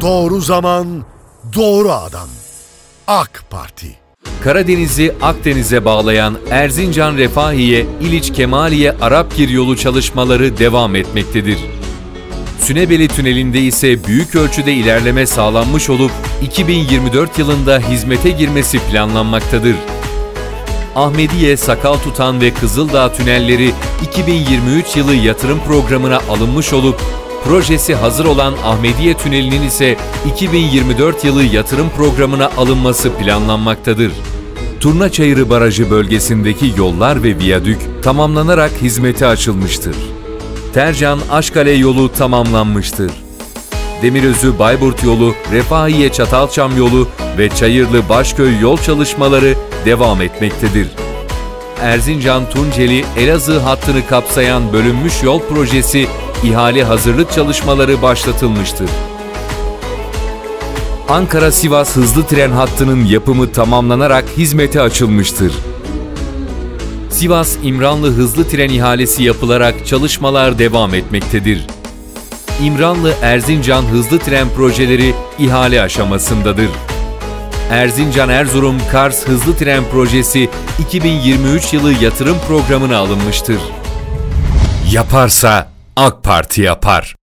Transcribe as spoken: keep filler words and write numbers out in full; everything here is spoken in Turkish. Doğru Zaman, Doğru Adam. A K Parti. Karadeniz'i Akdeniz'e bağlayan Erzincan-Refahiye-İliç-Kemaliye-Arapgir yolu çalışmaları devam etmektedir. Sünebeli Tüneli'nde ise büyük ölçüde ilerleme sağlanmış olup iki bin yirmi dört yılında hizmete girmesi planlanmaktadır. Ahmediye, Sakal Tutan ve Kızıldağ Tünelleri iki bin yirmi üç yılı yatırım programına alınmış olup, projesi hazır olan Ahmediye Tüneli'nin ise iki bin yirmi dört yılı yatırım programına alınması planlanmaktadır. Turnaçayırı Barajı bölgesindeki yollar ve viyadük tamamlanarak hizmete açılmıştır. Tercan-Aşkale yolu tamamlanmıştır. Demirözü-Bayburt yolu, Refahiye-Çatalçam yolu ve Çayırlı-Başköy yol çalışmaları devam etmektedir. Erzincan-Tunceli-Elazığ hattını kapsayan bölünmüş yol projesi ihale hazırlık çalışmaları başlatılmıştır. Ankara-Sivas hızlı tren hattının yapımı tamamlanarak hizmete açılmıştır. Sivas-İmranlı Hızlı Tren ihalesi yapılarak çalışmalar devam etmektedir. İmranlı-Erzincan Hızlı Tren projeleri ihale aşamasındadır. Erzincan-Erzurum-Kars Hızlı Tren projesi iki bin yirmi üç yılı yatırım programına alınmıştır. Yaparsa A K Parti yapar.